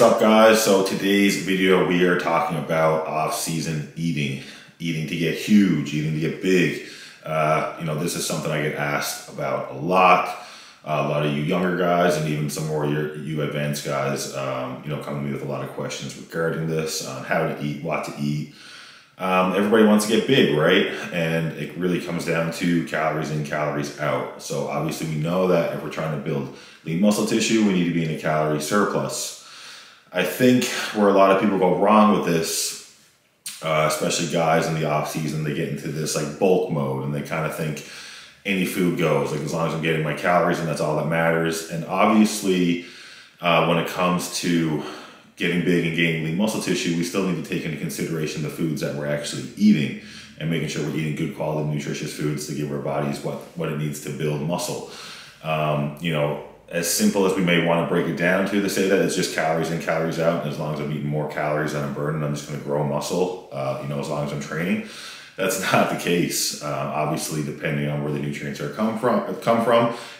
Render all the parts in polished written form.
What's up, guys? So today's video we are talking about off-season eating to get huge, eating to get big. This is something I get asked about a lot of you younger guys and even some more you advanced guys come to me with a lot of questions regarding this on how to eat, what to eat. Everybody wants to get big, right? And it really comes down to calories in, calories out. So obviously we know that if we're trying to build lean muscle tissue, we need to be in a calorie surplus. I think where a lot of people go wrong with this, especially guys in the off season, they get into this like bulk mode and they kind of think any food goes, like as long as I'm getting my calories and that's all that matters. And obviously when it comes to getting big and gaining lean muscle tissue, we still need to take into consideration the foods that we're actually eating and making sure we're eating good quality, nutritious foods to give our bodies what it needs to build muscle. As simple as we may want to break it down to say that it's just calories in, calories out, and as long as I'm eating more calories than I'm burning, I'm just going to grow muscle, as long as I'm training. That's not the case. Obviously, depending on where the nutrients are come from,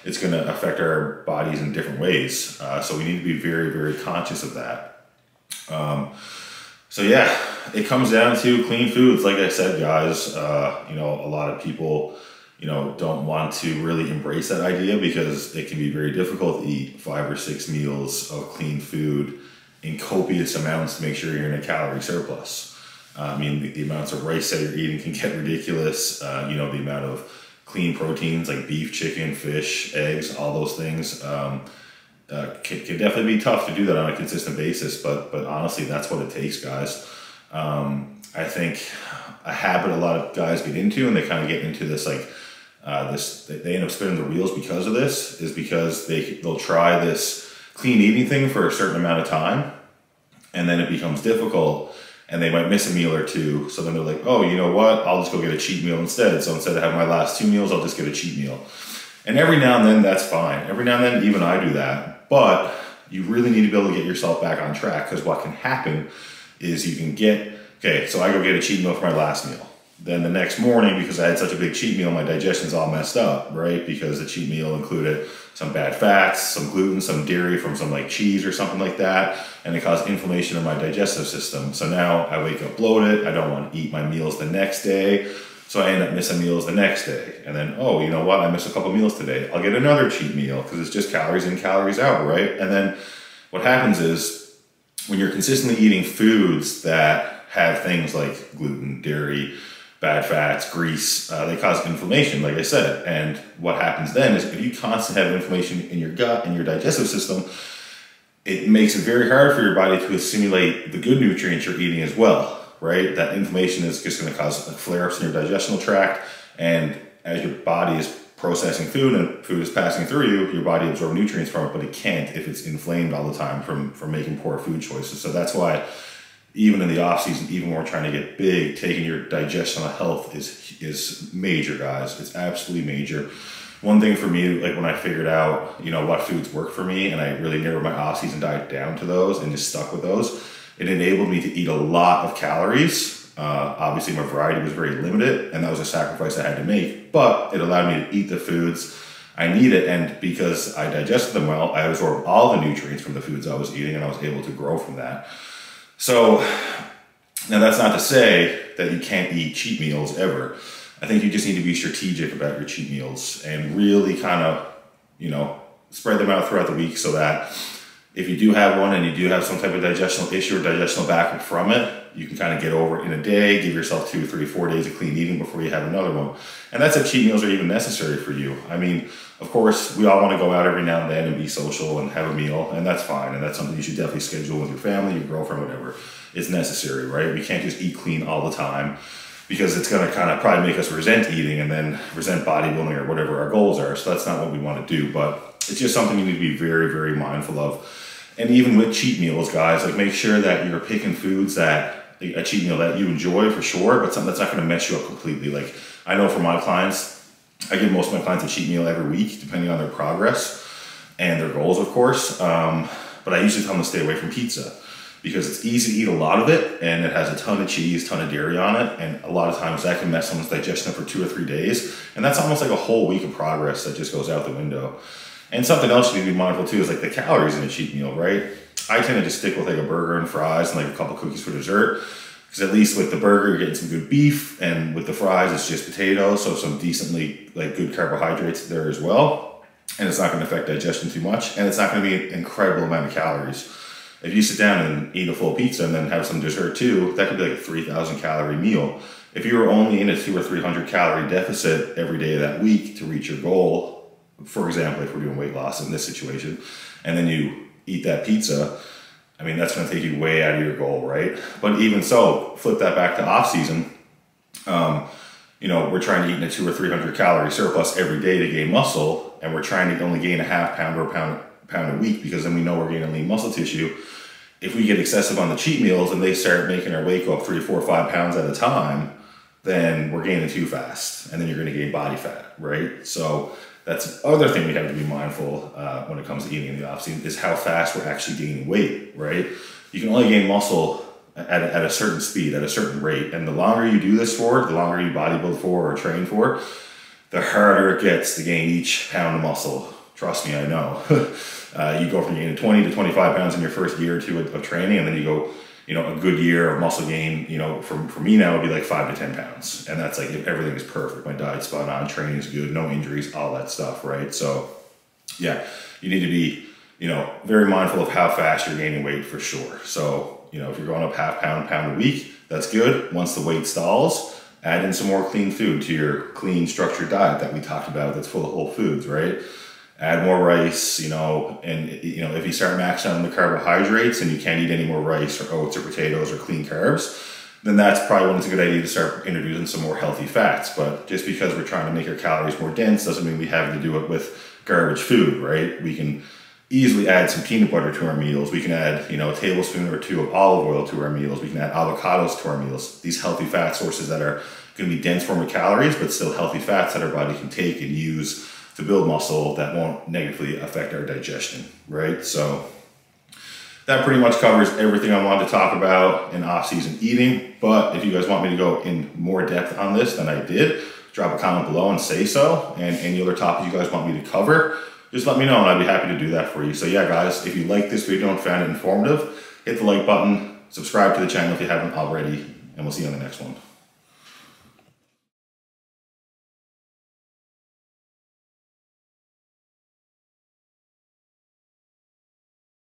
it's going to affect our bodies in different ways. So we need to be very, very conscious of that. So yeah, it comes down to clean foods. Like I said, guys, a lot of people, don't want to really embrace that idea because it can be very difficult to eat 5 or 6 meals of clean food in copious amounts to make sure you're in a calorie surplus. I mean, the amounts of rice that you're eating can get ridiculous. The amount of clean proteins like beef, chicken, fish, eggs, all those things, can definitely be tough to do that on a consistent basis, but honestly, that's what it takes, guys. I think a habit a lot of guys get into, and they kind of get into this they end up spinning their wheels because of this, is because they'll try this clean eating thing for a certain amount of time, and then it becomes difficult, and they might miss a meal or two. So then they're like, oh, you know what? I'll just go get a cheat meal instead. So instead of having my last 2 meals, I'll just get a cheat meal. And every now and then, that's fine. Every now and then, even I do that. But you really need to be able to get yourself back on track, because what can happen is you can so I go get a cheat meal for my last meal. Then the next morning, because I had such a big cheat meal, my digestion's all messed up, right? Because the cheat meal included some bad fats, some gluten, some dairy from some like cheese or something like that. And it caused inflammation in my digestive system. So now I wake up bloated. I don't want to eat my meals the next day. So I end up missing meals the next day. And then, oh, you know what? I missed a couple meals today. I'll get another cheat meal because it's just calories in, calories out, right? And then what happens is when you're consistently eating foods that have things like gluten, dairy, bad fats, grease, they cause inflammation, like I said. And what happens then is if you constantly have inflammation in your gut and your digestive system, it makes it very hard for your body to assimilate the good nutrients you're eating as well. Right? That inflammation is just going to cause flare-ups in your digestional tract. And as your body is processing food and food is passing through you, your body absorbs nutrients from it, but it can't if it's inflamed all the time from making poor food choices. So that's why even in the off season, even when we're trying to get big, taking your digestional health is major, guys. It's absolutely major. One thing for me, like when I figured out, what foods work for me and I really narrowed my off season diet down to those and just stuck with those, it enabled me to eat a lot of calories. Obviously, my variety was very limited, and that was a sacrifice I had to make, but it allowed me to eat the foods I needed, and because I digested them well, I absorbed all the nutrients from the foods I was eating, and I was able to grow from that. So, now that's not to say that you can't eat cheat meals ever. I think you just need to be strategic about your cheat meals and really kind of, spread them out throughout the week so that if you do have one and you do have some type of digestional issue or digestional backup from it, you can kind of get over it in a day, give yourself 2, 3, 4 days of clean eating before you have another one. And that's if cheat meals are even necessary for you. I mean, of course, we all want to go out every now and then and be social and have a meal, and that's fine. And that's something you should definitely schedule with your family, your girlfriend, whatever is necessary, right? We can't just eat clean all the time, because it's going to kind of probably make us resent eating and then resent bodybuilding or whatever our goals are. So that's not what we want to do, but it's just something you need to be very, very mindful of. And even with cheat meals, guys, like make sure that you're picking foods a cheat meal that you enjoy for sure, but something that's not going to mess you up completely. Like I know for my clients, I give most of my clients a cheat meal every week, depending on their progress and their goals, of course. But I usually tell them to stay away from pizza, because it's easy to eat a lot of it and it has a ton of cheese, ton of dairy on it. And a lot of times that can mess someone's digestion up for 2 or 3 days. And that's almost like a whole week of progress that just goes out the window. And something else you need to be mindful too is like the calories in a cheat meal, right? I tend to just stick with like a burger and fries and like a couple cookies for dessert. Because at least with the burger, you're getting some good beef, and with the fries, it's just potatoes, so some decently like good carbohydrates there as well. And it's not going to affect digestion too much, and it's not going to be an incredible amount of calories. If you sit down and eat a full pizza and then have some dessert too, that could be like a 3,000 calorie meal. If you were only in a 200 or 300 calorie deficit every day of that week to reach your goal, for example, if we're doing weight loss in this situation, and then you eat that pizza, I mean, that's going to take you way out of your goal, right? But even so, flip that back to off season. You know, we're trying to eat in a 200 or 300 calorie surplus every day to gain muscle, and we're trying to only gain a half pound or a pound a week because then we know we're gaining lean muscle tissue. If we get excessive on the cheat meals and they start making our weight go up 3, 4, 5 pounds at a time, then we're gaining too fast, and then you're going to gain body fat, right? So that's the other thing we have to be mindful when it comes to eating in the off season, is how fast we're actually gaining weight, right? You can only gain muscle at a certain speed, at a certain rate. And the longer you do this for, the longer you bodybuild for or train for, the harder it gets to gain each pound of muscle. Trust me, I know. You go from gaining 20 to 25 pounds in your first year or two of training, and then you go, you know, a good year of muscle gain, you know, for me now would be like 5 to 10 pounds. And that's like, if everything is perfect, my diet's spot on, training is good, no injuries, all that stuff, right? So yeah, you need to be, you know, very mindful of how fast you're gaining weight for sure. So, you know, if you're going up half pound, pound a week, that's good. Once the weight stalls, add in some more clean food to your clean structured diet that we talked about that's full of whole foods, right? Add more rice, you know, and you know, if you start maxing on the carbohydrates and you can't eat any more rice or oats or potatoes or clean carbs, then that's probably when it's a good idea to start introducing some more healthy fats. But just because we're trying to make our calories more dense doesn't mean we have to do it with garbage food, right? We can easily add some peanut butter to our meals. We can add, you know, a tablespoon or two of olive oil to our meals. We can add avocados to our meals. These healthy fat sources that are going to be dense form of calories, but still healthy fats that our body can take and use to build muscle that won't negatively affect our digestion, right? So that pretty much covers everything I wanted to talk about in off-season eating. But if you guys want me to go in more depth on this than I did, drop a comment below and say so. And any other topics you guys want me to cover, just let me know and I'd be happy to do that for you. So yeah, guys, if you like this video and found it informative, hit the like button, subscribe to the channel if you haven't already, and we'll see you on the next one.